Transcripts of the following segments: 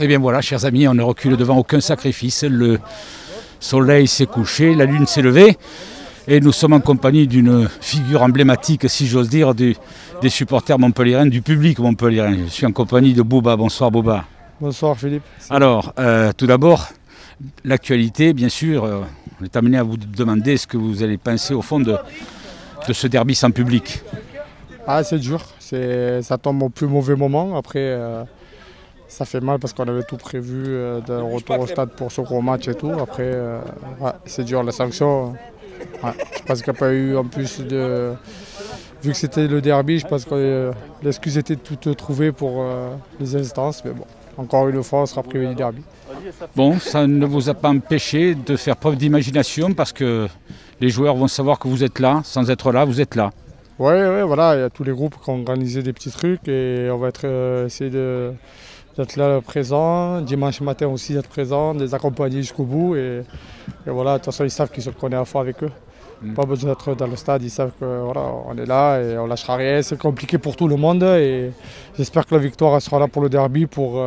Et bien voilà, chers amis, on ne recule devant aucun sacrifice. Le soleil s'est couché, la lune s'est levée. Et nous sommes en compagnie d'une figure emblématique, si j'ose dire, des supporters montpelliérains, du public montpelliérain. Je suis en compagnie de Bouba. Bonsoir Bouba. Bonsoir Philippe. Alors, tout d'abord, l'actualité, bien sûr. On est amené à vous demander ce que vous allez penser au fond de ce derby sans public. Ah, c'est dur. Ça tombe au plus mauvais moment. Après, ça fait mal parce qu'on avait tout prévu d'un retour au stade pour ce gros match et tout. Après, ouais, c'est dur. La sanction, ouais, je pense qu'il n'y a pas eu en plus de... Vu que c'était le derby, je pense que l'excuse était toute trouvée pour les instances. Mais bon, encore une fois, on sera privé du derby. Bon, ça ne vous a pas empêché de faire preuve d'imagination parce que les joueurs vont savoir que vous êtes là. Sans être là, vous êtes là. Oui, ouais, voilà, il y a tous les groupes qui ont organisé des petits trucs et on va essayer d'être là présent. Dimanche matin aussi d'être présent, de les accompagner jusqu'au bout. Et voilà, de toute façon, ils savent qu'on est à fond avec eux. Mmh. Pas besoin d'être dans le stade, ils savent qu'on voilà, est là et on ne lâchera rien. C'est compliqué pour tout le monde et j'espère que la victoire sera là pour le derby, pour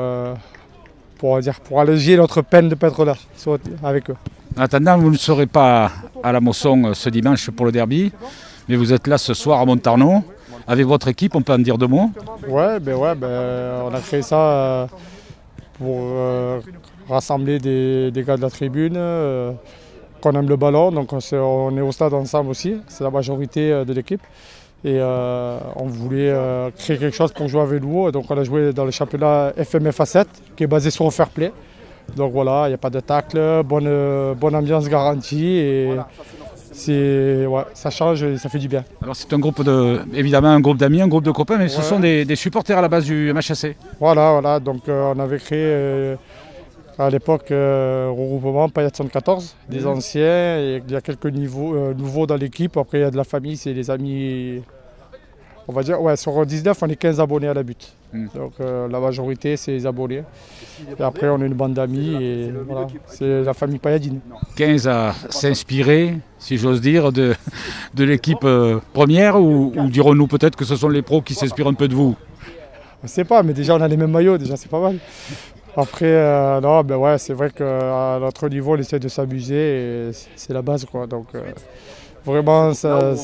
alléger notre peine de pêtre là, avec eux. En attendant, vous ne serez pas à la Mosson ce dimanche pour le derby. Mais vous êtes là ce soir à Montarnaud, avec votre équipe, on peut en dire deux mots? Ouais, on a créé ça pour rassembler des gars de la tribune, qu'on aime le ballon, donc on est au stade ensemble aussi, c'est la majorité de l'équipe. Et on voulait créer quelque chose pour jouer avec nous, donc on a joué dans le championnat FMFA7, qui est basé sur le fair play. Donc voilà, il n'y a pas de tacle, bonne ambiance garantie. Et ouais, ça change et ça fait du bien. Alors c'est un groupe de, évidemment un groupe d'amis, un groupe de copains, mais ouais. Ce sont des supporters à la base du MHC. Voilà, donc on avait créé à l'époque regroupement Paillade 114, des anciens, et il y a quelques nouveaux dans l'équipe, après il y a de la famille, c'est les amis, on va dire, ouais, sur 19 on est 15 abonnés à la butte. Donc la majorité c'est les abonnés. Et après on est une bande d'amis et voilà, c'est la famille Pailladine. 15 à s'inspirer, si j'ose dire, de l'équipe première ou dirons-nous peut-être que ce sont les pros qui s'inspirent un peu de vous? On ne sait pas, mais déjà on a les mêmes maillots, déjà c'est pas mal. Après, non, ben ouais, c'est vrai qu'à notre niveau on essaie de s'amuser et c'est la base quoi. Donc, vraiment, on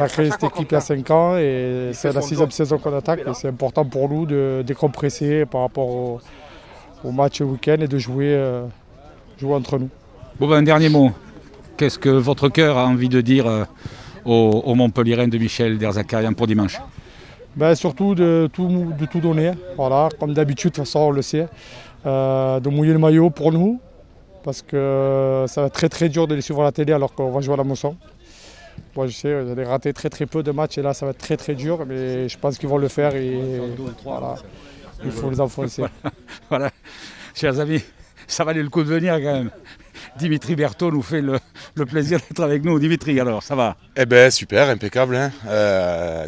a créé cette équipe il y a 5 ans et c'est la 6e saison qu'on attaque. C'est important pour nous de décompresser par rapport au match week-end et de jouer entre nous. Bon, ben, un dernier mot. Qu'est-ce que votre cœur a envie de dire aux Montpelliérains de Michel Der Zakarian pour dimanche? Ben, surtout de tout donner. Voilà, comme d'habitude, de toute façon, on le sait. De mouiller le maillot pour nous. Parce que ça va être très très dur de les suivre à la télé alors qu'on va jouer à la Mosson. Moi je sais, j'allais rater très très peu de matchs et là ça va être très très dur, mais je pense qu'ils vont le faire et voilà, il faut les enfoncer. Voilà, chers amis, ça valait le coup de venir quand même. Dimitri Bertaud nous fait le plaisir d'être avec nous. Dimitri, alors, ça va? Eh bien, super, impeccable. Hein.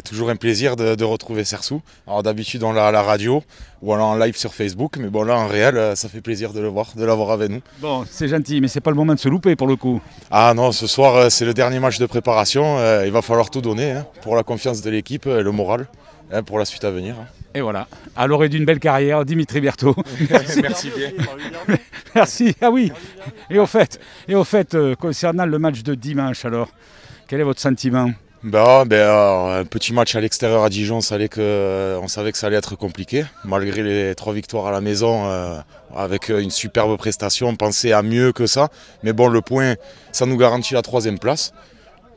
Toujours un plaisir de retrouver Sersou. Alors, d'habitude, on l'a à la radio ou alors en live sur Facebook. Mais bon, là, en réel, ça fait plaisir de le voir, de l'avoir avec nous. Bon, c'est gentil, mais c'est pas le moment de se louper pour le coup. Ah non, ce soir, c'est le dernier match de préparation. Il va falloir tout donner hein, pour la confiance de l'équipe et le moral hein, pour la suite à venir. Hein. Et voilà, à l'orée d'une belle carrière, Dimitri Bertaud. Merci. Merci bien. Merci. Ah oui. Et au fait, concernant le match de dimanche, alors, quel est votre sentiment? Un petit match à l'extérieur à Dijon, on savait que ça allait être compliqué. Malgré les 3 victoires à la maison, avec une superbe prestation, on pensait à mieux que ça. Mais bon, le point, ça nous garantit la 3e place.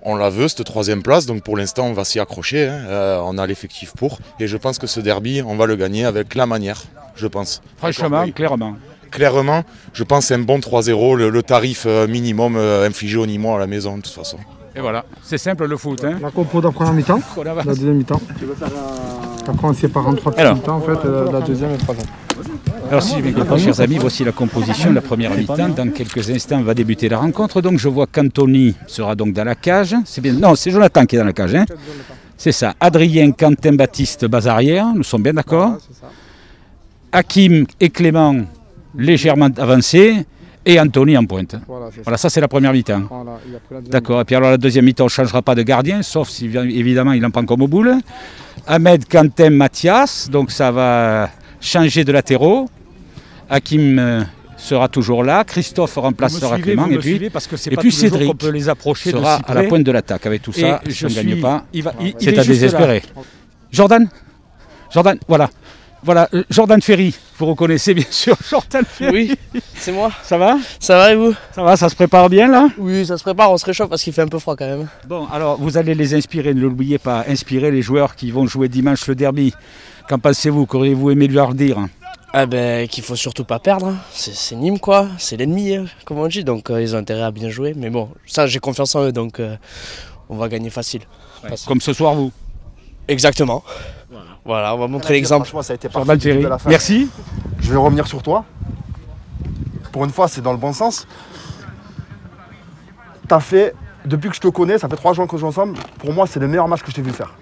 On la veut, cette 3e place, donc pour l'instant, on va s'y accrocher. Hein. On a l'effectif pour. Et je pense que ce derby, on va le gagner avec la manière, je pense. Franchement, clairement. Clairement, je pense c'est un bon 3-0, le tarif minimum infligé aux Nîmois à la maison de toute façon. Et voilà, c'est simple le foot. Hein. La compo de la première mi-temps, la deuxième mi-temps. Après on sépare en 3 mi-temps en fait, la deuxième et la troisième. Alors si j'ai bien compris, chers amis, voici la composition de la première mi-temps. Dans quelques instants va débuter la rencontre. Donc je vois qu'Anthony sera donc dans la cage. Non, c'est Jonathan qui est dans la cage. Hein. C'est ça, Adrien, Quentin, Baptiste, base arrière, nous sommes bien d'accord. Hakim et Clément légèrement avancé et Anthony en pointe. Voilà, ça c'est la première mi-temps. Voilà, d'accord, et puis alors la deuxième mi-temps, on ne changera pas de gardien, sauf si évidemment il en prend comme au boule. Ahmed, Quentin, Mathias, donc ça va changer de latéraux. Hakim sera toujours là, Christophe remplacera Clément, et puis Cédric peut les approcher sera de à la pointe de l'attaque. Avec tout ça, si on ne gagne pas, c'est à désespérer. Là. Jordan, voilà, Jordan Ferry, vous reconnaissez bien sûr Jordan Ferry. Oui, c'est moi. Ça va? Ça va et vous? Ça va, ça se prépare bien là? Oui, ça se prépare, on se réchauffe parce qu'il fait un peu froid quand même. Bon, alors vous allez les inspirer, ne l'oubliez pas, inspirer les joueurs qui vont jouer dimanche le derby. Qu'en pensez-vous? Qu'auriez-vous aimé leur dire? Ah ben, qu'il faut surtout pas perdre, c'est Nîmes quoi, c'est l'ennemi comme on dit, donc ils ont intérêt à bien jouer, mais bon, ça j'ai confiance en eux, donc on va gagner facile. Ouais, comme ce soir vous? Exactement, voilà, on va montrer l'exemple. Franchement ça a été parfait de la fin. Merci. Je vais revenir sur toi, pour une fois c'est dans le bon sens. T'as fait, depuis que je te connais, ça fait 3 jours qu'on joue ensemble, pour moi c'est le meilleur match que je t'ai vu faire.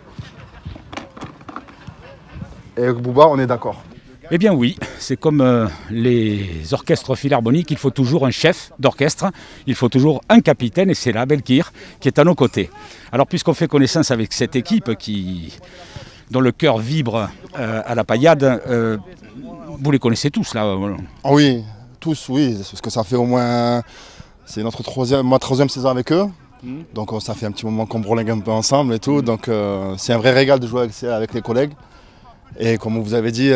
Et Bouba on est d'accord. Eh bien oui, c'est comme les orchestres philharmoniques, il faut toujours un chef d'orchestre, il faut toujours un capitaine et c'est là Belkir qui est à nos côtés. Alors puisqu'on fait connaissance avec cette équipe dont le cœur vibre à la Paillade, vous les connaissez tous là? Ah oui, tous, oui, parce que ça fait au moins, c'est notre ma troisième saison avec eux. Donc ça fait un petit moment qu'on brolingue un peu ensemble et tout, donc c'est un vrai régal de jouer avec les collègues. Et comme vous avez dit,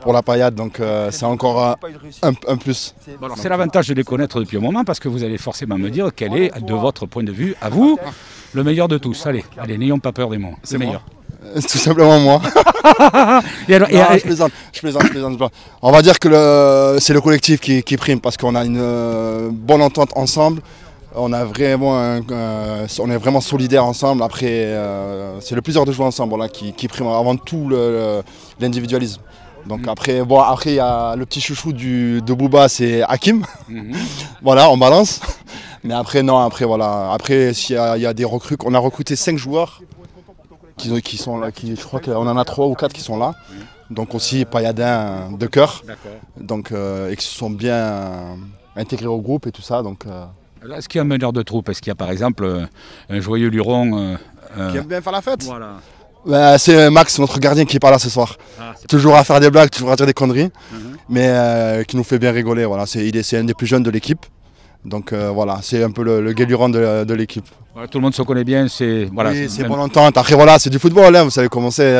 pour la Paillade, donc c'est encore un plus. C'est l'avantage de les connaître depuis un moment parce que vous allez forcément me dire quel est, de votre point de vue, à vous, le meilleur de tous. Allez, n'ayons pas peur des mots. C'est meilleur. Tout simplement moi. Je plaisante. On va dire que c'est le collectif qui prime parce qu'on a une bonne entente ensemble. On est vraiment solidaires ensemble. Après, c'est le plaisir de jouer ensemble voilà, qui prime avant tout l'individualisme. Donc après, il y a le petit chouchou de Bouba, c'est Hakim. Voilà, on balance. Mais après, non, après, voilà. Après, il y a des recrues. On a recruté 5 joueurs qui sont là. Je crois qu'on en a 3 ou 4 qui sont là. Donc aussi, pailladins de cœur. Donc, et qui se sont bien intégrés au groupe et tout ça. Donc... Est-ce qu'il y a un meneur de troupe? Est-ce qu'il y a par exemple un joyeux luron qui aime bien faire la fête? Voilà. Bah, c'est Max, notre gardien, qui est pas là ce soir. Toujours à faire des blagues, toujours à dire des conneries, mais qui nous fait bien rigoler. Voilà. C'est un des plus jeunes de l'équipe. Donc voilà, c'est un peu le guéluron de l'équipe. Voilà, tout le monde se connaît bien. C'est bon entente. Après voilà, c'est du football. Hein, vous savez comment c'est.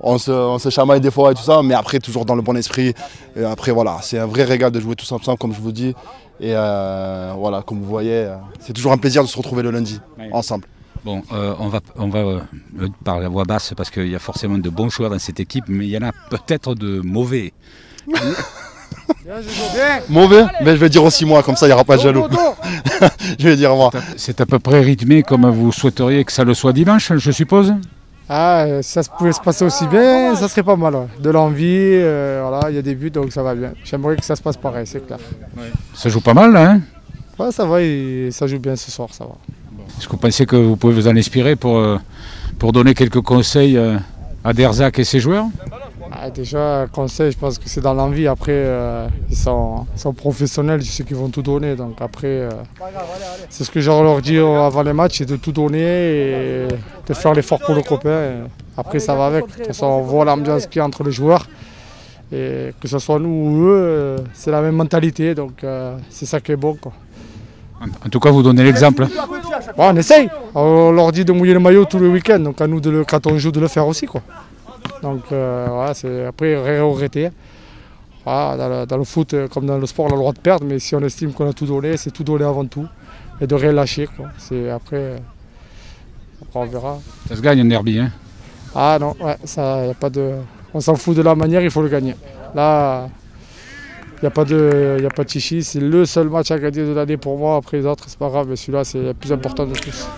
On se chamaille des fois et tout ça, mais après toujours dans le bon esprit. Et après voilà, c'est un vrai régal de jouer tous ensemble, comme je vous dis. Et voilà, comme vous voyez, c'est toujours un plaisir de se retrouver le lundi, ensemble. Bon, on va parler à voix basse parce qu'il y a forcément de bons joueurs dans cette équipe, mais il y en a peut-être de mauvais. Mauvais, mais je vais dire aussi moi, comme ça il n'y aura pas de jaloux. Je vais dire moi. C'est à peu près rythmé comme vous souhaiteriez que ça le soit dimanche, je suppose? Ah, si ça pouvait se passer aussi bien, ça serait pas mal. Ouais. De l'envie, voilà, il y a des buts, donc ça va bien. J'aimerais que ça se passe pareil, c'est clair. Ouais. Ça joue pas mal, là, hein? Ouais, ça va, ça joue bien ce soir, ça va. Bon. Est-ce que vous pensez que vous pouvez vous en inspirer pour donner quelques conseils à Der Zak et ses joueurs? Déjà, conseil, je pense que c'est dans l'envie. Après, ils sont professionnels, je sais qu'ils vont tout donner. Donc après, c'est ce que je leur dis avant les matchs, c'est de tout donner et de faire l'effort pour le copain. Après, ça va avec. De toute façon, on voit l'ambiance qu'il y a entre les joueurs. Et que ce soit nous ou eux, c'est la même mentalité. Donc c'est ça qui est bon, quoi. En tout cas, vous donnez l'exemple. Bon, on essaye. On leur dit de mouiller le maillot tout le week-end. Donc à nous, quand on joue, de le faire aussi, quoi. Donc voilà, c'est après regretter. Voilà, dans le foot, comme dans le sport, on a le droit de perdre, mais si on estime qu'on a tout donné, c'est tout donné avant tout. Et de rien lâcher, quoi. C'est après, on verra. Ça se gagne un derby, hein? Ah non, ouais, ça, y a pas de... on s'en fout de la manière, il faut le gagner. Là, il n'y a pas de chichi, c'est le seul match à gagner de l'année pour moi. Après les autres, c'est pas grave, mais celui-là, c'est le plus important de tous.